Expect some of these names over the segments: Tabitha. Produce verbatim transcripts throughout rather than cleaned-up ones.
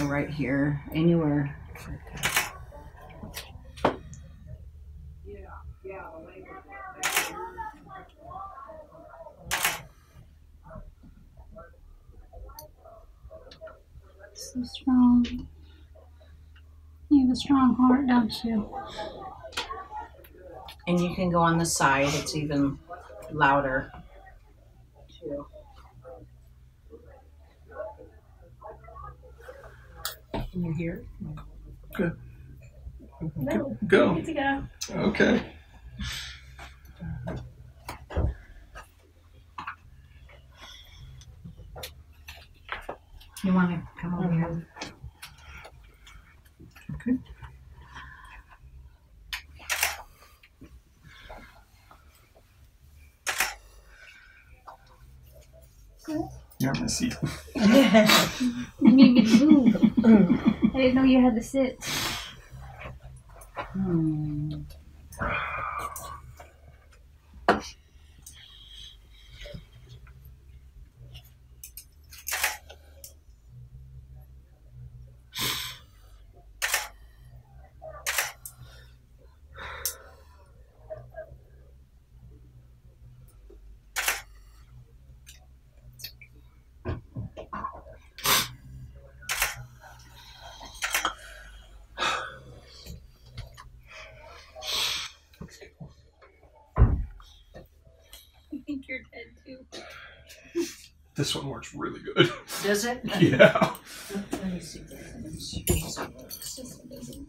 or right here, anywhere. So strong. You have a strong heart, don't you? And you can go on the side, it's even louder too. Can you hear? Good. No, go. Good to go. Okay. You want to come over here? Okay. You're on my seat. You need to move. I didn't know you had to sit. Hmm. You're dead too. This one works really good. Does it? Yeah. Let me see. This one doesn't.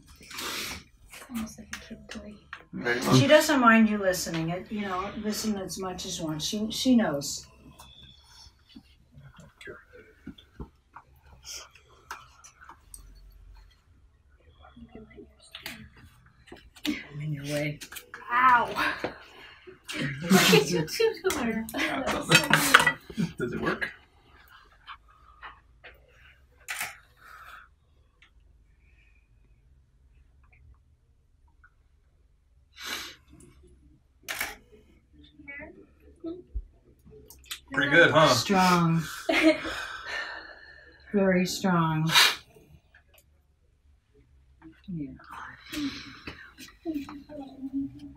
Almost like a kid toy. Maybe. She doesn't mind you listening. It, you know, listen as much as you want. She she knows. I'm in your way. Ow. Look at your tutor. Does it work? Pretty good, huh? Strong. Very strong. Yeah.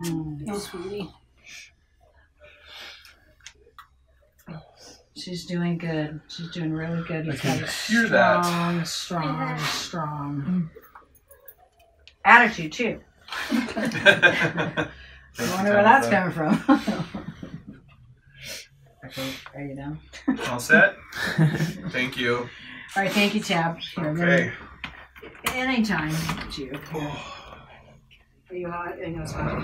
Mm. Sweetie. She's doing good. She's doing really good. You I can hear strong, that. Strong, strong, strong. Attitude, too. I wonder where that's coming from. Okay, there you go. All set? Thank you. All right, thank you, Tab. Here, okay. Anytime, too. Oh. Are you hot? I know it's hot.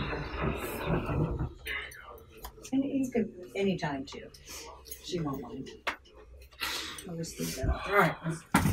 And you could anytime, too. She won't mind. I'll just leave that off. All right.